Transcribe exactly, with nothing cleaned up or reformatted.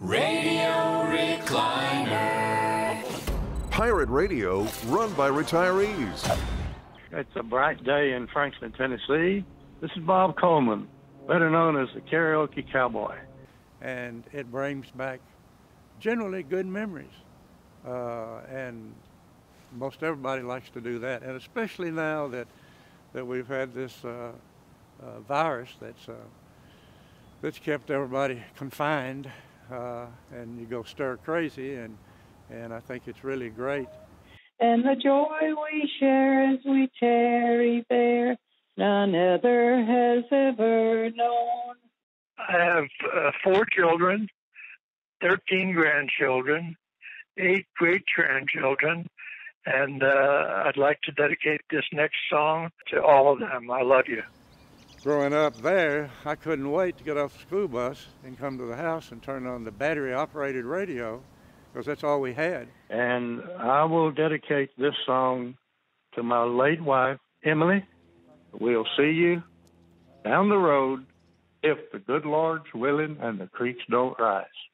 Radio Recliner. Pirate Radio, run by retirees. It's a bright day in Franklin, Tennessee. This is Bob Coleman, better known as the Karaoke Cowboy. And it brings back generally good memories. Uh, and most everybody likes to do that. And especially now that, that we've had this uh, uh, virus that's, uh, that's kept everybody confined. Uh, and you go stir crazy, and, and I think it's really great. And the joy we share as we tarry there, none other has ever known. I have uh, four children, thirteen grandchildren, eight great-grandchildren, and uh, I'd like to dedicate this next song to all of them. I love you. Growing up there, I couldn't wait to get off the school bus and come to the house and turn on the battery-operated radio, because that's all we had. And I will dedicate this song to my late wife, Emily. We'll see you down the road if the good Lord's willing and the creeks don't rise.